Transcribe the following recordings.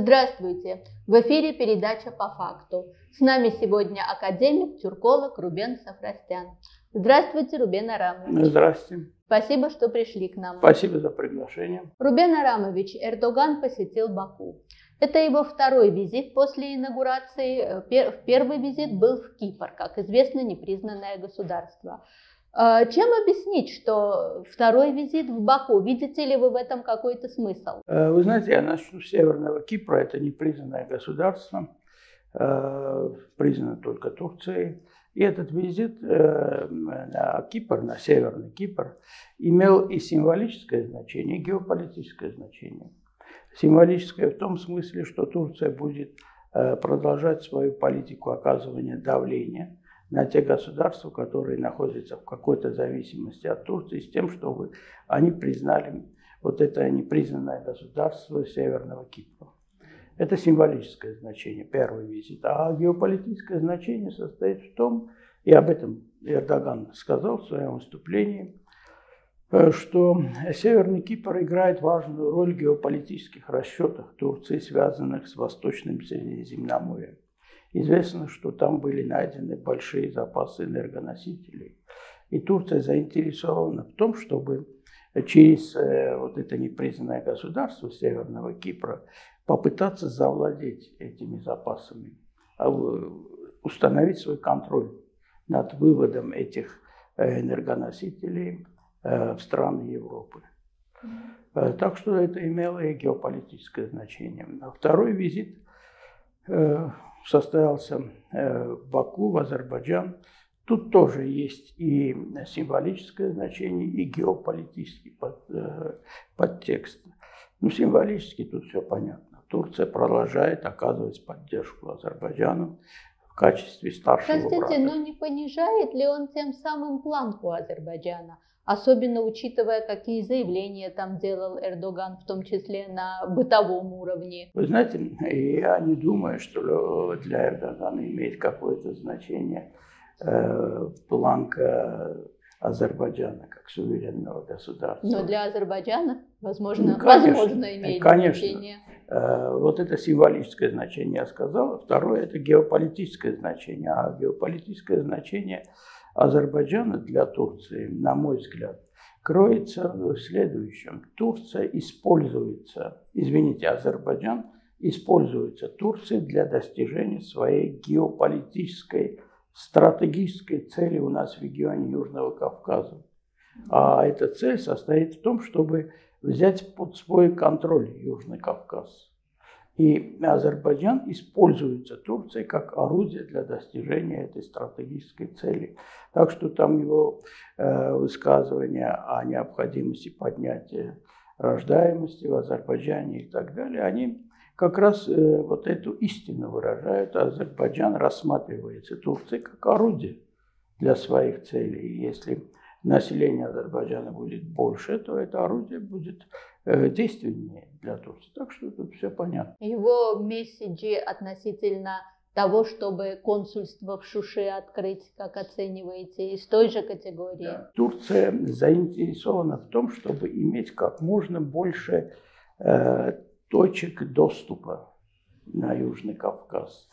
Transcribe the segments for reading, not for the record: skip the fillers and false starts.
Здравствуйте! В эфире передача «По факту». С нами сегодня академик, тюрколог Рубен Сафрастян. Здравствуйте, Рубен Арамович. Здравствуйте. Спасибо, что пришли к нам. Спасибо за приглашение. Рубен Арамович, Эрдоган посетил Баку. Это его второй визит после инаугурации. Первый визит был в Кипр, как известно, непризнанное государство. Чем объяснить, что второй визит в Баку? Видите ли вы в этом какой-то смысл? Вы знаете, я начну с Северного Кипра. Это непризнанное государство, признано только Турцией. И этот визит на Кипр, на Северный Кипр, имел и символическое значение, и геополитическое значение. Символическое в том смысле, что Турция будет продолжать свою политику оказывания давления на те государства, которые находятся в какой-то зависимости от Турции, с тем, чтобы они признали вот это непризнанное государство Северного Кипра. Это символическое значение, первый визит. А геополитическое значение состоит в том, и об этом Эрдоган сказал в своем выступлении, что Северный Кипр играет важную роль в геополитических расчетах Турции, связанных с Восточным Средиземноморьем. Известно, что там были найдены большие запасы энергоносителей. И Турция заинтересована в том, чтобы через вот это непризнанное государство Северного Кипра попытаться завладеть этими запасами, установить свой контроль над выводом этих энергоносителей в страны Европы. Так что это имело и геополитическое значение. А второй визит состоялся в Баку, в Азербайджан. Тут тоже есть и символическое значение, и геополитический подтекст. Ну, символически тут все понятно. Турция продолжает оказывать поддержку Азербайджану в качестве старшего брата. Простите, но не понижает ли он тем самым планку Азербайджана? Особенно учитывая, какие заявления там делал Эрдоган, в том числе на бытовом уровне. Вы знаете, я не думаю, что для Эрдогана имеет какое-то значение планка Азербайджана как суверенного государства. Но для Азербайджана, возможно, ну, конечно, возможно имеет значение. Вот это символическое значение, я сказал. Второе – это геополитическое значение. А геополитическое значение Азербайджана для Турции, на мой взгляд, кроется в следующем. Турция используется, извините, Азербайджан используется Турцией для достижения своей геополитической, стратегической цели у нас в регионе Южного Кавказа. А эта цель состоит в том, чтобы взять под свой контроль Южный Кавказ. И Азербайджан используется Турцией как орудие для достижения этой стратегической цели. Так что там его высказывания о необходимости поднятия рождаемости в Азербайджане и так далее, они как раз вот эту истину выражают. Азербайджан рассматривается Турцией как орудие для своих целей. И если население Азербайджана будет больше, то это орудие будет действеннее для Турции. Так что тут все понятно. Его месседжи относительно того, чтобы консульство в Шуше открыть, как оцениваете, из той же категории? Да. Турция заинтересована в том, чтобы иметь как можно больше точек доступа на Южный Кавказ,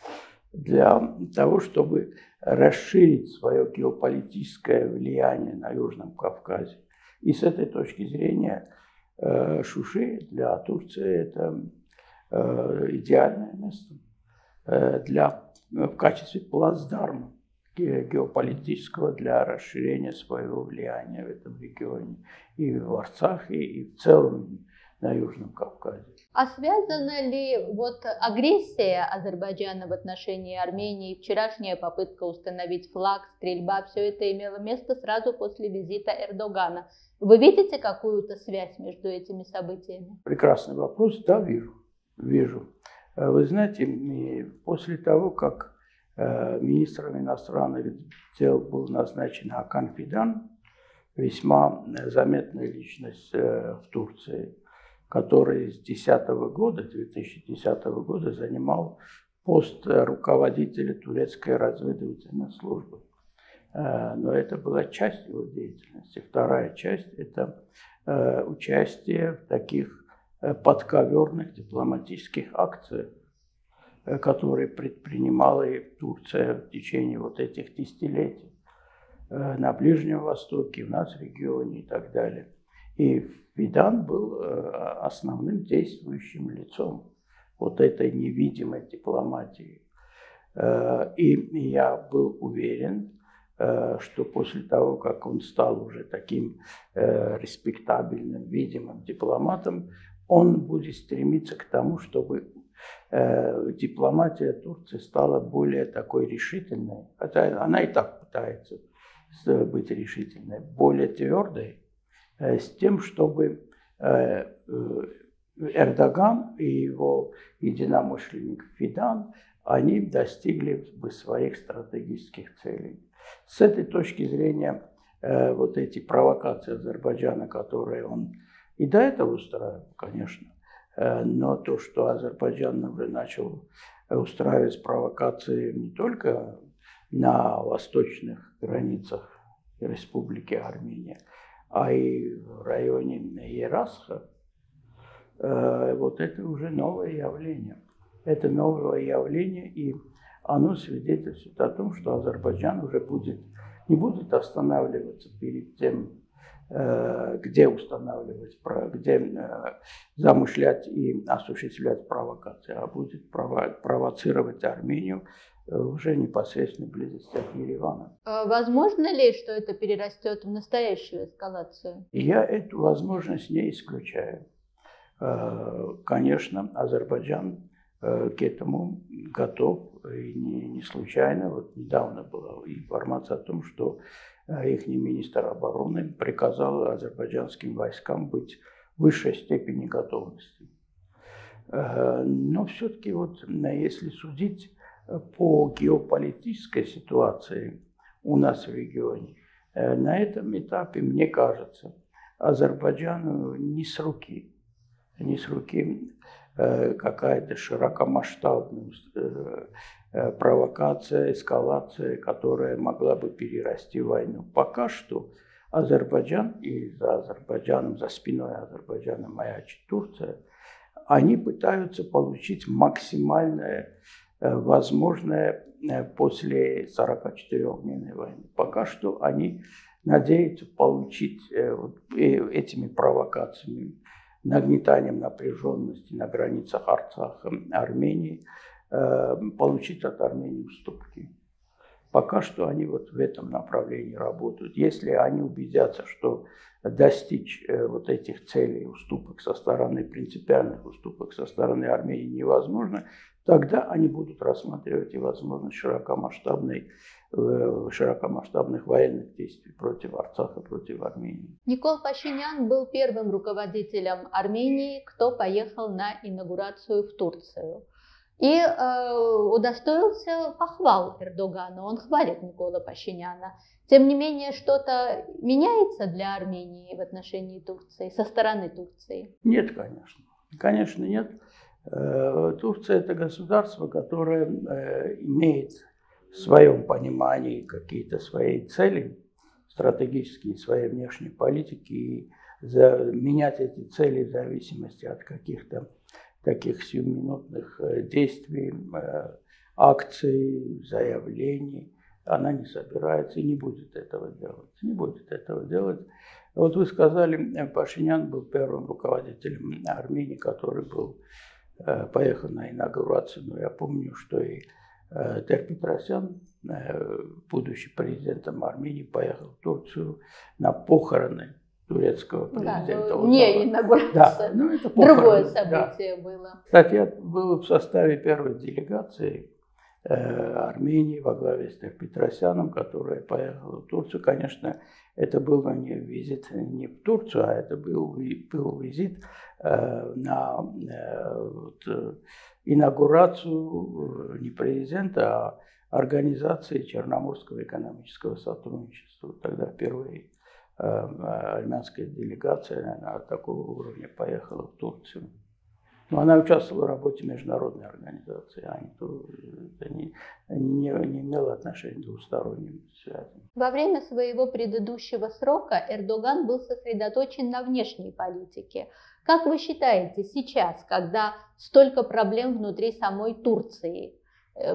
для того, чтобы расширить свое геополитическое влияние на Южном Кавказе. И с этой точки зрения Шуши для Турции это идеальное место в качестве плацдарма геополитического для расширения своего влияния в этом регионе и в Арцахе, и в целом на Южном Кавказе. А связана ли вот агрессия Азербайджана в отношении Армении, вчерашняя попытка установить флаг, стрельба, все это имело место сразу после визита Эрдогана? Вы видите какую-то связь между этими событиями? Прекрасный вопрос. Да, вижу. Вы знаете, после того, как министром иностранных дел был назначен Хакан Фидан, весьма заметная личность в Турции, который с 2010 года занимал пост руководителя турецкой разведывательной службы. Но это была часть его деятельности. Вторая часть – это участие в таких подковерных дипломатических акций, которые предпринимала и Турция в течение вот этих десятилетий на Ближнем Востоке, в нас регионе и так далее. И Фидан был основным действующим лицом вот этой невидимой дипломатии. И я был уверен, что после того, как он стал уже таким респектабельным, видимым дипломатом, он будет стремиться к тому, чтобы дипломатия Турции стала более такой решительной, хотя она и так пытается быть решительной, более твердой, с тем, чтобы Эрдоган и его единомышленник Фидан, они достигли бы своих стратегических целей. С этой точки зрения, вот эти провокации Азербайджана, которые он и до этого устраивал, конечно, но то, что Азербайджан уже начал устраивать провокации не только на восточных границах Республики Армения, а и в районе Ерасха, вот это уже новое явление. Это новое явление, и оно свидетельствует о том, что Азербайджан уже не будет останавливаться перед тем, где устанавливать, где замышлять и осуществлять провокации, а будет провоцировать Армению уже непосредственно близости от Еревана. Возможно ли, что это перерастет в настоящую эскалацию? Я эту возможность не исключаю. Конечно, Азербайджан к этому готов, и не случайно. Вот недавно была информация о том, что их министр обороны приказал азербайджанским войскам быть в высшей степени готовности. Но все-таки, вот, если судить по геополитической ситуации у нас в регионе, на этом этапе, мне кажется, Азербайджану не с руки какая-то широкомасштабная провокация, эскалация, которая могла бы перерасти в войну. Пока что Азербайджан и за спиной Азербайджана маячит Турция, они пытаются получить максимальное возможное после 44-дневной войны. Пока что они надеются получить этими провокациями, нагнетанием напряженности на границах Арцаха, Армении, получить от Армении уступки. Пока что они вот в этом направлении работают. Если они убедятся, что достичь вот этих целей уступок со стороны, принципиальных уступок со стороны Армении невозможно, тогда они будут рассматривать и возможность широкомасштабных военных действий против Арцаха, против Армении. Никол Пашинян был первым руководителем Армении, кто поехал на инаугурацию в Турцию. И удостоился похвал Эрдогана, он хвалит Никола Пашиняна. Тем не менее, что-то меняется для Армении в отношении Турции, со стороны Турции? Нет, конечно. Конечно, нет. Турция – это государство, которое имеет в своем понимании какие-то свои цели, стратегические, своей внешней политики, и менять эти цели в зависимости от каких-то таких сиюминутных действий, акций, заявлений. Она не собирается и не будет этого делать. Вот вы сказали, Пашинян был первым руководителем Армении, который поехал на инаугурацию. Но я помню, что и Тер-Петросян, будучи президентом Армении, поехал в Турцию на похороны турецкого президента. Да, не инаугурация, да, это похороны, другое событие, да, было. Кстати, я был в составе первой делегации Армении во главе с Тер-Петросяном, которая поехала в Турцию. Конечно, это был не визит не в Турцию, а это был визит на инаугурацию не президента, а организации Черноморского экономического сотрудничества. Тогда впервые армянская делегация, наверное, такого уровня поехала в Турцию. Но она участвовала в работе международной организации, а не имела отношения к двусторонним связям. Во время своего предыдущего срока Эрдоган был сосредоточен на внешней политике. Как вы считаете, сейчас, когда столько проблем внутри самой Турции,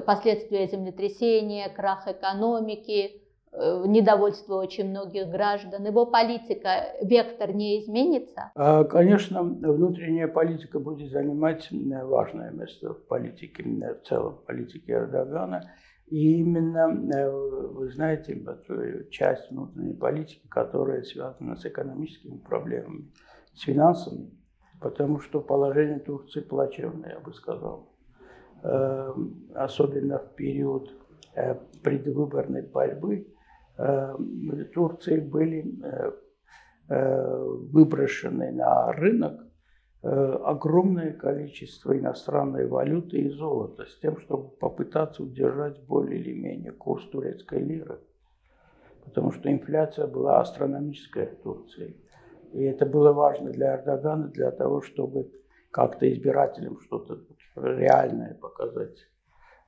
последствия землетрясения, крах экономики, недовольство очень многих граждан, его политика, вектор не изменится? Конечно, внутренняя политика будет занимать важное место в политике, в целом политике Эрдогана. И именно, вы знаете, часть внутренней политики, которая связана с экономическими проблемами, с финансами, потому что положение Турции плачевное, я бы сказал, особенно в период предвыборной борьбы. В Турции были выброшены на рынок огромное количество иностранной валюты и золота с тем, чтобы попытаться удержать более или менее курс турецкой лиры, потому что инфляция была астрономическая в Турции. И это было важно для Эрдогана, для того, чтобы как-то избирателям что-то реальное показать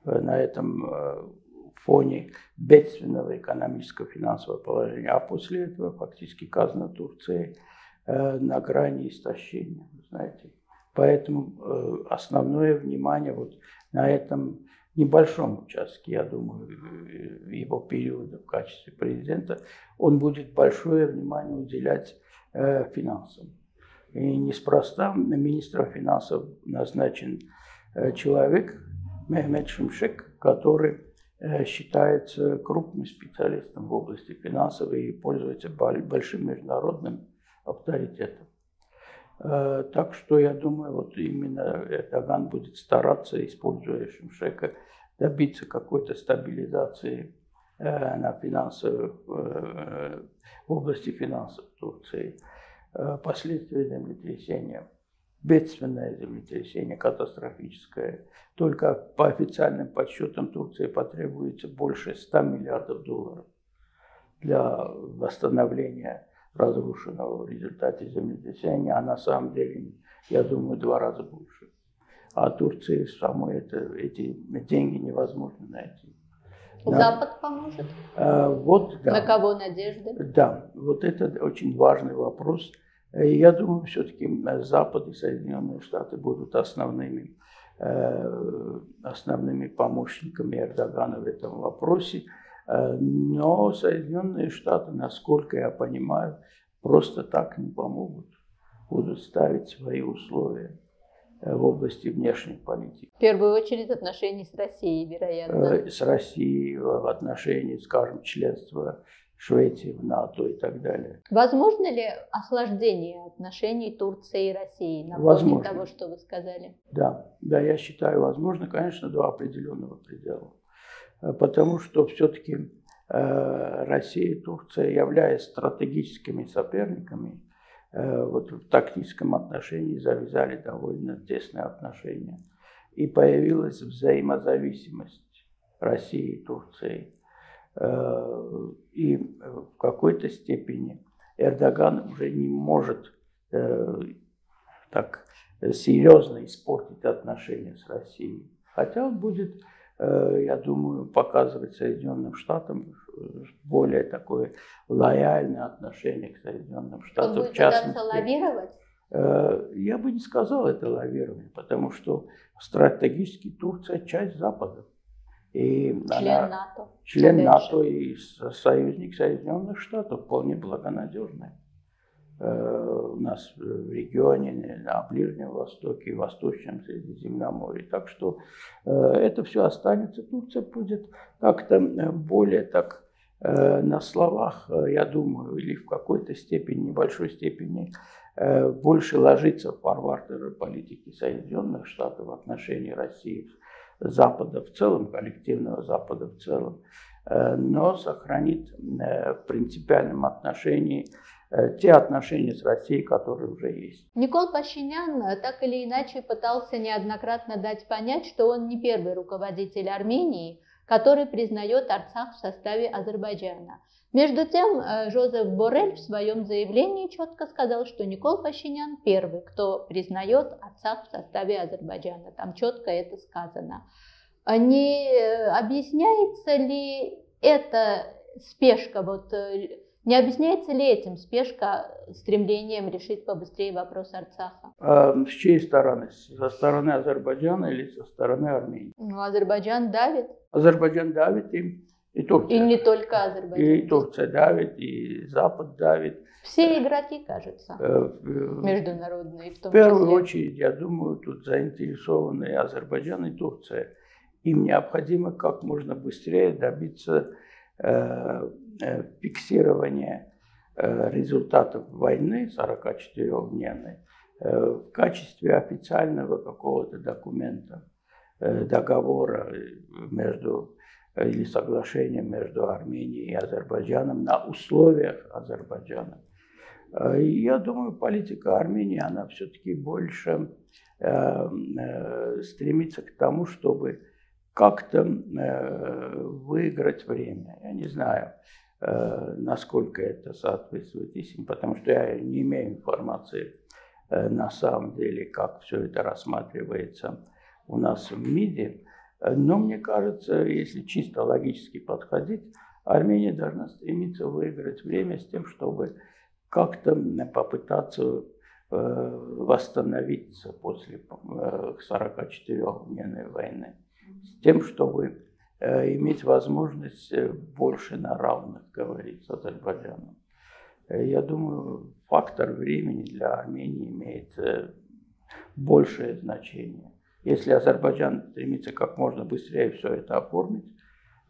на этом фоне бедственного экономического финансового положения. А после этого фактически казна Турции на грани истощения, знаете. Поэтому основное внимание вот на этом небольшом участке, я думаю, его периода в качестве президента, он будет большое внимание уделять финансам. И неспроста министром финансов назначен человек, Мехмет Шимшек, который считается крупным специалистом в области финансов и пользуется большим международным авторитетом. Так что, я думаю, вот именно Эрдоган будет стараться, используя Шимшека, добиться какой-то стабилизации в области финансов Турции. Последствия землетрясения. Бедственное землетрясение, катастрофическое. Только по официальным подсчетам Турции потребуется больше 100 миллиардов долларов для восстановления разрушенного в результате землетрясения, а на самом деле, я думаю, 2 раза больше. А Турции самой эти деньги невозможно найти. Запад поможет? Да. На кого надежды? Да, вот это очень важный вопрос. Я думаю, все-таки Запад и Соединенные Штаты будут основными помощниками Эрдогана в этом вопросе. Но Соединенные Штаты, насколько я понимаю, просто так не помогут. Будут ставить свои условия в области внешней политики. В первую очередь отношений с Россией, вероятно. С Россией, в отношении, скажем, членства Швеции в НАТО и так далее. Возможно ли охлаждение отношений Турции и России на фоне того, что вы сказали? Да, я считаю, возможно, конечно, до определенного предела. Потому что все-таки Россия и Турция, являясь стратегическими соперниками, вот в тактическом отношении завязали довольно тесные отношения. И появилась взаимозависимость России и Турции. И в какой-то степени Эрдоган уже не может так серьезно испортить отношения с Россией. Хотя он будет, я думаю, показывать Соединенным Штатам более такое лояльное отношение к Соединенным Штатам. Он будет пытаться лавировать? Я бы не сказал это лавирование, потому что стратегически Турция часть Запада. И член НАТО и союзник Соединенных Штатов вполне благонадежный. У нас в регионе, на Ближнем Востоке, Восточном Средиземноморье. Так что это все останется. Турция будет как-то более так на словах, я думаю, или в какой-то степени, небольшой степени, больше ложится в фарватер политики Соединенных Штатов в отношении России. Запада в целом, коллективного Запада в целом, но сохранит в принципиальном отношении те отношения с Россией, которые уже есть. Никол Пашинян так или иначе пытался неоднократно дать понять, что он не первый руководитель Армении, который признает Арцах в составе Азербайджана. Между тем, Жозеф Боррель в своем заявлении четко сказал, что Никол Пашинян первый, кто признает Арцах в составе Азербайджана. Там четко это сказано. Не объясняется ли эта спешка, не объясняется ли этим спешка стремлением решить побыстрее вопрос Арцаха? А с чьей стороны? Со стороны Азербайджана или со стороны Армении? Ну, Азербайджан давит. Азербайджан давит им, и Турция. И не только Азербайджан. И Турция давит, и Запад давит. Все игроки, кажется, международные. В первую очередь, я думаю, тут заинтересованы и Азербайджан, и Турция. Им необходимо как можно быстрее добиться фиксирование результатов войны 44-дневной в качестве официального какого-то документа, договора между, или соглашения между Арменией и Азербайджаном на условиях Азербайджана. Я думаю, политика Армении, она все-таки больше стремится к тому, чтобы как-то выиграть время. Я не знаю, насколько это соответствует истине, потому что я не имею информации на самом деле, как все это рассматривается у нас в МИДе. Но мне кажется, если чисто логически подходить, Армения должна стремиться выиграть время с тем, чтобы как-то попытаться восстановиться после 44-дневной войны, с тем, чтобы иметь возможность больше на равных говорить с Азербайджаном. Я думаю, фактор времени для Армении имеет большее значение. Если Азербайджан стремится как можно быстрее все это оформить,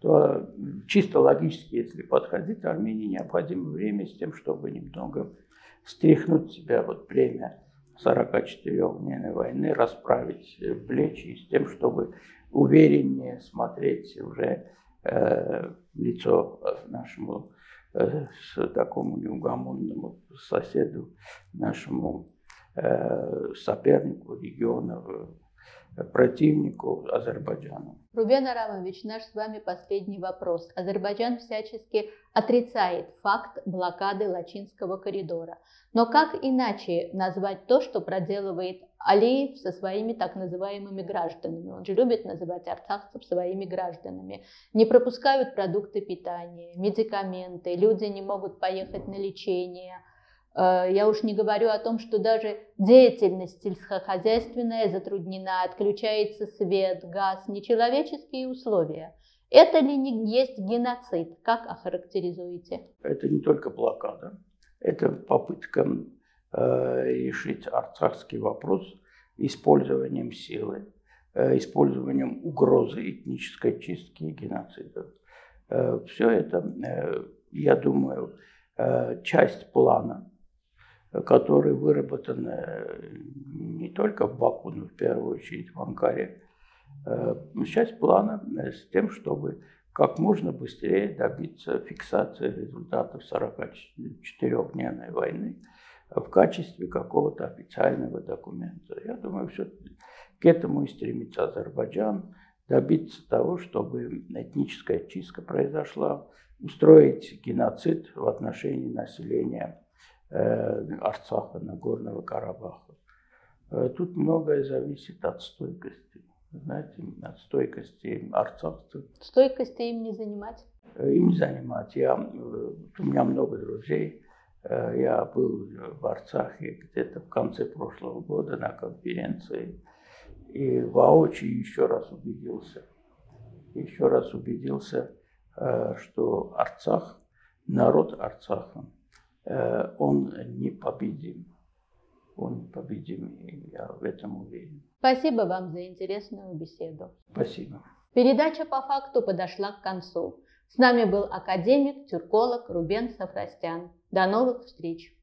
то чисто логически, если подходить, Армении необходимо время с тем, чтобы немного стряхнуть себя вот время 44-дневной войны, расправить плечи с тем, чтобы увереннее смотреть уже в лицо нашему такому неугомонному соседу, нашему сопернику региона, противнику Азербайджану. Рубен Арамович, наш с вами последний вопрос. Азербайджан всячески отрицает факт блокады Лачинского коридора. Но как иначе назвать то, что проделывает Алиев со своими так называемыми гражданами? Он же любит называть арцахцев своими гражданами. Не пропускают продукты питания, медикаменты, люди не могут поехать на лечение. Я уж не говорю о том, что даже деятельность сельскохозяйственная затруднена, отключается свет, газ, нечеловеческие условия. Это ли не есть геноцид? Как охарактеризуете? Это не только блокада, это попытка решить арцахский вопрос использованием силы, использованием угрозы этнической чистки и геноцида. Все это, я думаю, часть плана, который выработан не только в Баку, но в первую очередь в Анкаре. Часть плана с тем, чтобы как можно быстрее добиться фиксации результатов 44-дневной войны в качестве какого-то официального документа. Я думаю, все к этому и стремится Азербайджан, добиться того, чтобы этническая чистка произошла, устроить геноцид в отношении населения Арцаха, Нагорного Карабаха. Тут многое зависит от стойкости, знаете, от стойкости арцахцев. Стойкости им не занимать? Им не занимать. У меня много друзей. Я был в Арцахе где-то в конце прошлого года на конференции и воочию еще раз убедился, что Арцах, народ Арцаха, он непобедим. Он непобедим, и я в этом уверен. Спасибо вам за интересную беседу. Спасибо. Передача «По факту» подошла к концу. С нами был академик, тюрколог Рубен Сафрастян. До новых встреч!